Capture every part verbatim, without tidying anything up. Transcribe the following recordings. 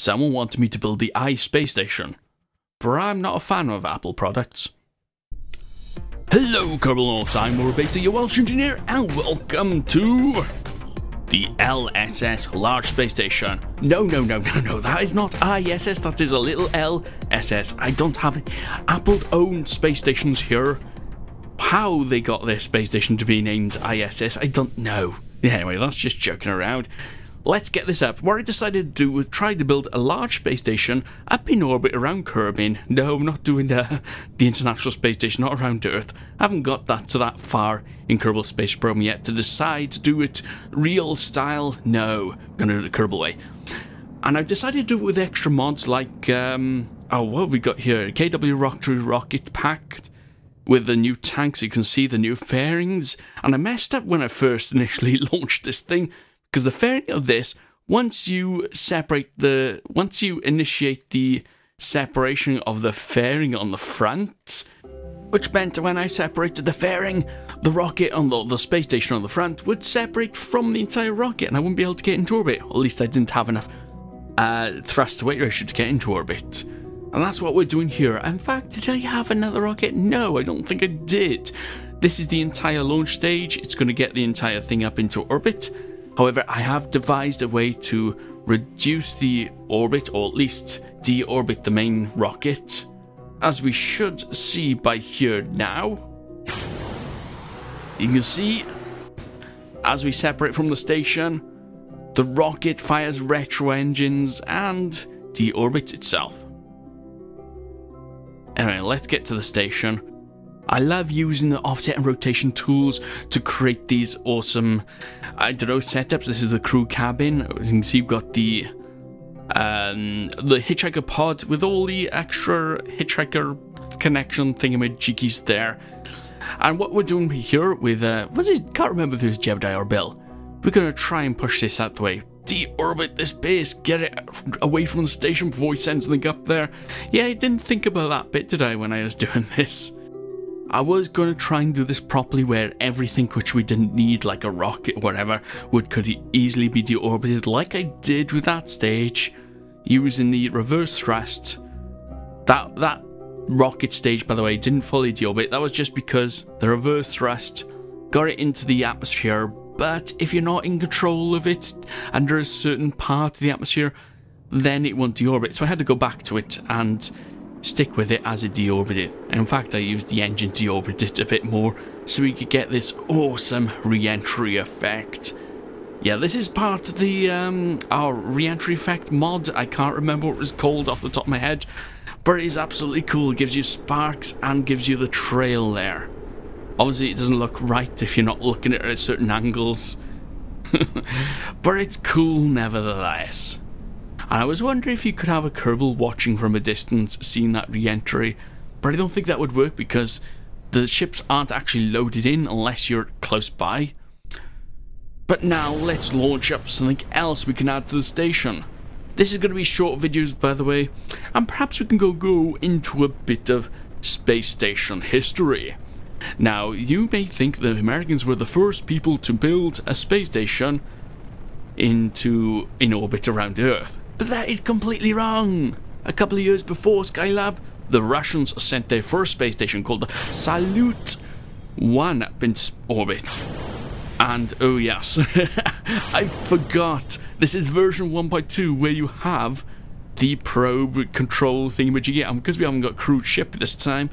Someone wanted me to build the iSpace Station, but I'm not a fan of Apple products. Hello Kerbalnauts, I'm Morabeta, your Welsh engineer, and welcome to the L S S Large Space Station. No, no, no, no, no, that is not I S S, that is a little L S S. I don't have Apple-owned space stations here. How they got their space station to be named I S S, I don't know. Yeah, anyway, that's just joking around. Let's get this up. What I decided to do was try to build a large space station up in orbit around Kerbin. No, I'm not doing the, the International Space Station, not around Earth. I haven't got that to that far in Kerbal Space Program yet to decide to do it real style. No, I'm going to do it the Kerbal way. And I've decided to do it with extra mods like, um, oh, what have we got here? K W Rocketry Rocket Pack with the new tanks, you can see the new fairings. And I messed up when I first initially launched this thing, because the fairing of this, once you separate the, once you initiate the separation of the fairing on the front, which meant when I separated the fairing, the rocket on the, the space station on the front would separate from the entire rocket, and I wouldn't be able to get into orbit. Or at least I didn't have enough uh, thrust to weight ratio to get into orbit. And that's what we're doing here. In fact, did I have another rocket? No, I don't think I did. This is the entire launch stage. It's going to get the entire thing up into orbit. However, I have devised a way to reduce the orbit, or at least deorbit the main rocket, as we should see by here now. You can see, as we separate from the station, the rocket fires retro engines and deorbits itself. Anyway, let's get to the station. I love using the offset and rotation tools to create these awesome, I don't know, setups. This is the crew cabin. As you can see, we've got the um, the hitchhiker pod with all the extra hitchhiker connection thingamajiggies there. And what we're doing here with, uh, what is it? Can't remember if it was Jebedee or Bill. We're going to try and push this out the way. Deorbit this base, get it away from the station before we send something up there. Yeah, I didn't think about that bit, did I, when I was doing this? I was going to try and do this properly where everything which we didn't need, like a rocket or whatever, would could easily be deorbited like I did with that stage, using the reverse thrust. That that rocket stage, by the way, didn't fully deorbit. That was just because the reverse thrust got it into the atmosphere, but if you're not in control of it under a certain part of the atmosphere, then it won't deorbit. So I had to go back to it and stick with it as it deorbited. In fact, I used the engine to deorbit it a bit more so we could get this awesome re-entry effect. Yeah, this is part of the um, our re-entry effect mod. I can't remember what it was called off the top of my head, but it is absolutely cool. It gives you sparks and gives you the trail there. Obviously, it doesn't look right if you're not looking at it at certain angles, but it's cool nevertheless. And I was wondering if you could have a Kerbal watching from a distance, seeing that re-entry, but I don't think that would work because the ships aren't actually loaded in unless you're close by. But now let's launch up something else we can add to the station. This is going to be short videos, by the way, and perhaps we can go, go into a bit of space station history. Now, you may think the Americans were the first people to build a space station into in orbit around Earth. But that is completely wrong. A couple of years before Skylab, the Russians sent their first space station called the Salyut one up in orbit. And oh yes, I forgot. This is version one point two where you have the probe control thingamajiggy. And because we haven't got crewed ship this time,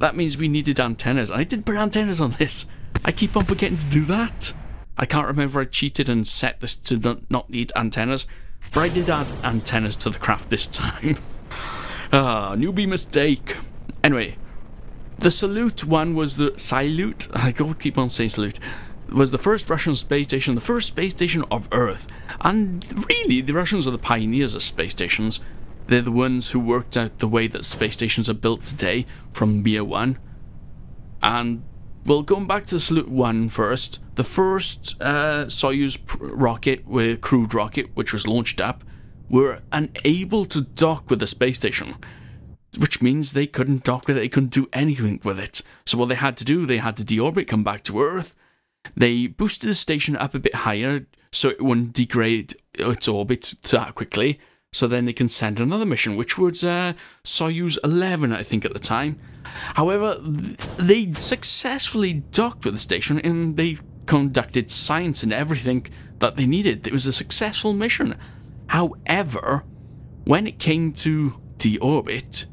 that means we needed antennas. And I did put antennas on this. I keep on forgetting to do that. I can't remember I cheated and set this to not need antennas. But I did add antennas to the craft this time. Ah, newbie mistake. Anyway, the Salyut one was the Salyut. I keep on saying Salyut. Was the first Russian space station, the first space station of Earth. And really, the Russians are the pioneers of space stations. They're the ones who worked out the way that space stations are built today from Mir one. And well, going back to the Salyut one first, the first uh, Soyuz rocket, with crewed rocket, which was launched up, were unable to dock with the space station, which means they couldn't dock with it, they couldn't do anything with it. So what they had to do, they had to deorbit, come back to Earth. They boosted the station up a bit higher so it wouldn't degrade its orbit that quickly, so then they can send another mission, which was uh, Soyuz eleven, I think, at the time. However, they successfully docked with the station and they conducted science and everything that they needed. It was a successful mission. However, when it came to deorbit,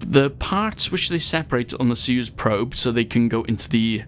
the parts which they separate on the Soyuz probe so they can go into the,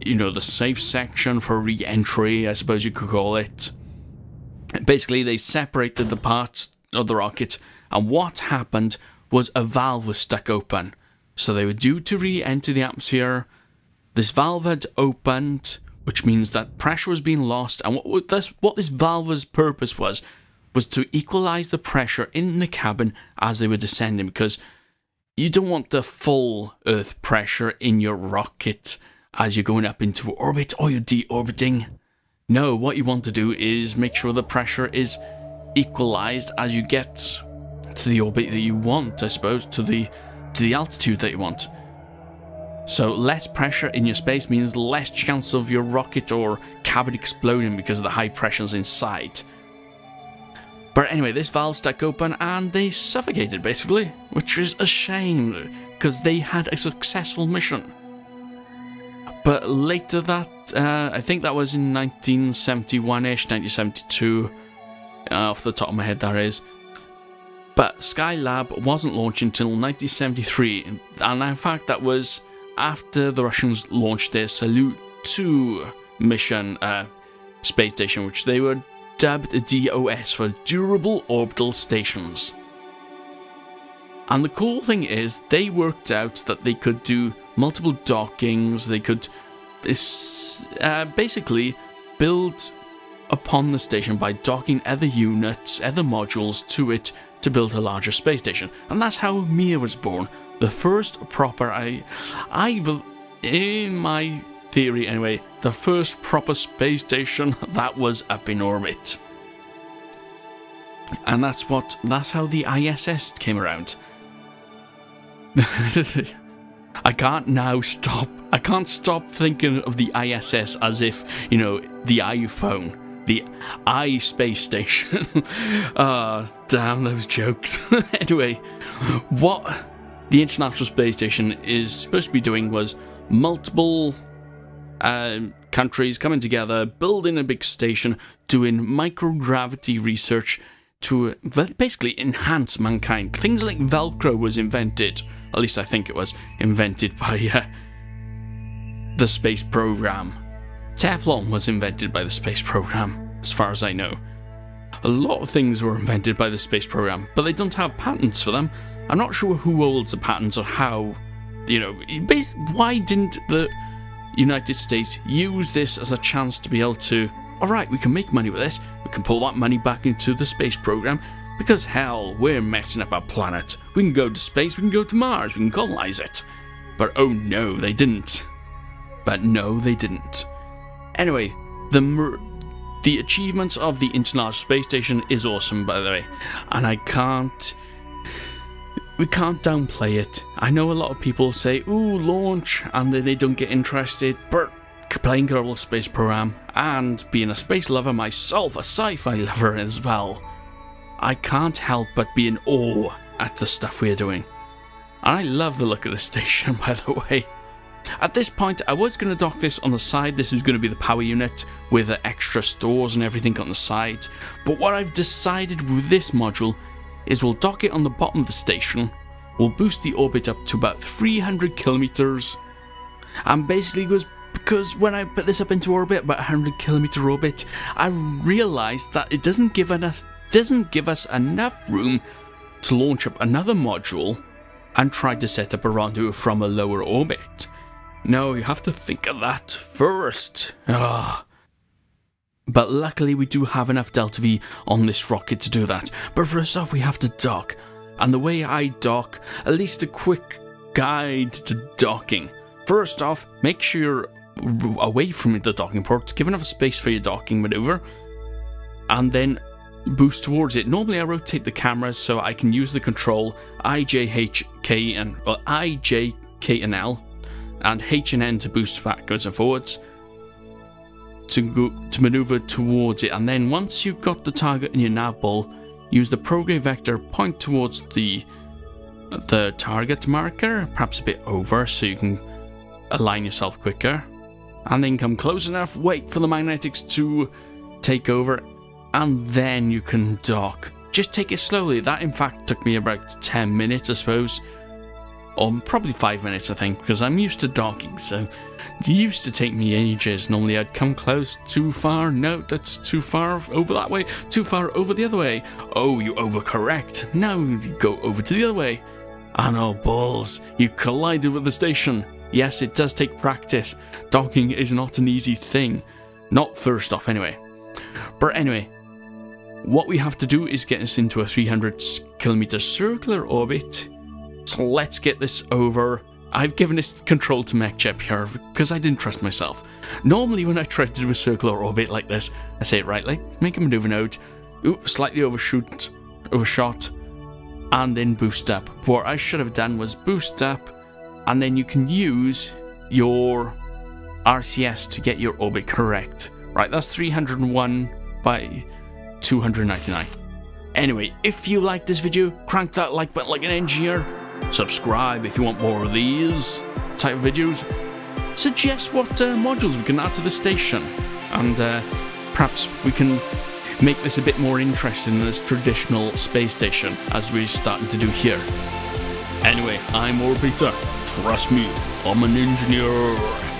you know, the safe section for re-entry, I suppose you could call it. Basically, they separated the parts of the rocket, and what happened was a valve was stuck open. So they were due to re-enter the atmosphere. This valve had opened, which means that pressure was being lost, and what this, what this valve's purpose was, was to equalize the pressure in the cabin as they were descending, because you don't want the full Earth pressure in your rocket as you're going up into orbit or you're deorbiting. No, what you want to do is make sure the pressure is equalized as you get to the orbit that you want, I suppose, to the, to the altitude that you want. So less pressure in your space means less chance of your rocket or cabin exploding because of the high pressures inside. But anyway, this valve stuck open and they suffocated, basically, which is a shame because they had a successful mission. But later that, uh, I think that was in nineteen seventy-one-ish, nineteen seventy-two, uh, off the top of my head that is. But Skylab wasn't launched until nineteen seventy-three, and in fact that was after the Russians launched their Salyut two mission uh, space station, which they were dubbed D O S for Durable Orbital Stations. And the cool thing is, they worked out that they could do multiple dockings, they could uh, basically build upon the station by docking other units, other modules to it to build a larger space station. And that's how Mir was born, the first proper, I, I in my theory anyway, the first proper space station that was up in orbit. And that's what, that's how the I S S came around. I can't now stop, I can't stop thinking of the I S S as if, you know, the iPhone, the I space station. Ah, oh, damn those jokes. Anyway, what the International Space Station is supposed to be doing was multiple Uh, countries coming together, building a big station, doing microgravity research to basically enhance mankind. Things like Velcro was invented, at least I think it was, invented by uh, the space program. Teflon was invented by the space program, as far as I know. A lot of things were invented by the space program, but they don't have patents for them. I'm not sure who holds the patents or how, you know, why didn't the United States use this as a chance to be able to, alright, we can make money with this, we can pull that money back into the space program, because hell, we're messing up our planet, we can go to space, we can go to Mars, we can colonize it. But oh no, they didn't. But no, they didn't. Anyway, the the achievements of the International Space Station is awesome, by the way, and I can't, we can't downplay it. I know a lot of people say, ooh, launch, and then they don't get interested, but playing Kerbal Space Program, and being a space lover myself, a sci-fi lover as well, I can't help but be in awe at the stuff we're doing. And I love the look of the station, by the way. At this point, I was going to dock this on the side. This is going to be the power unit with the extra stores and everything on the side. But what I've decided with this module is we'll dock it on the bottom of the station, we'll boost the orbit up to about three hundred kilometers, and basically goes, because when I put this up into orbit, about one hundred kilometer orbit, I realised that it doesn't give enough, doesn't give us enough room to launch up another module and try to set up a rendezvous from a lower orbit. No, you have to think of that first. Ah. But luckily we do have enough Delta V on this rocket to do that. But first off we have to dock. And the way I dock, at least a quick guide to docking. First off, make sure you're away from the docking port, give enough space for your docking maneuver. And then boost towards it. Normally I rotate the cameras so I can use the control I J H K and well, I J K and L and H and N to boost backwards and forwards. To, go, to maneuver towards it, and then once you've got the target in your nav ball, Use the prograde vector, point towards the the target marker, perhaps a bit over so you can align yourself quicker, and then come close enough, wait for the magnetics to take over, and then you can dock. Just take it slowly. That in fact took me about ten minutes, I suppose, or probably five minutes, I think, because I'm used to docking, so it used to take me ages. Normally I'd come close, too far, no, that's too far over that way, too far over the other way, oh, you overcorrect, now you go over to the other way, and oh balls, you collided with the station. Yes, it does take practice. Docking is not an easy thing. Not first off, anyway. But anyway, what we have to do is get us into a three hundred kilometer circular orbit. So let's get this over. I've given this control to MechJeb here because I didn't trust myself. Normally when I try to do a circular orbit like this, I say it rightly, make a maneuver node, oops, slightly overshoot, overshot, and then boost up. But what I should have done was boost up, and then you can use your R C S to get your orbit correct. Right, that's three hundred one by two hundred ninety-nine. Anyway, if you like this video, crank that like button like an engineer. Subscribe if you want more of these type of videos. Suggest what uh, modules we can add to the station, and uh, perhaps we can make this a bit more interesting than this traditional space station as we're starting to do here. Anyway, I'm Orbiter. Trust me, I'm an engineer.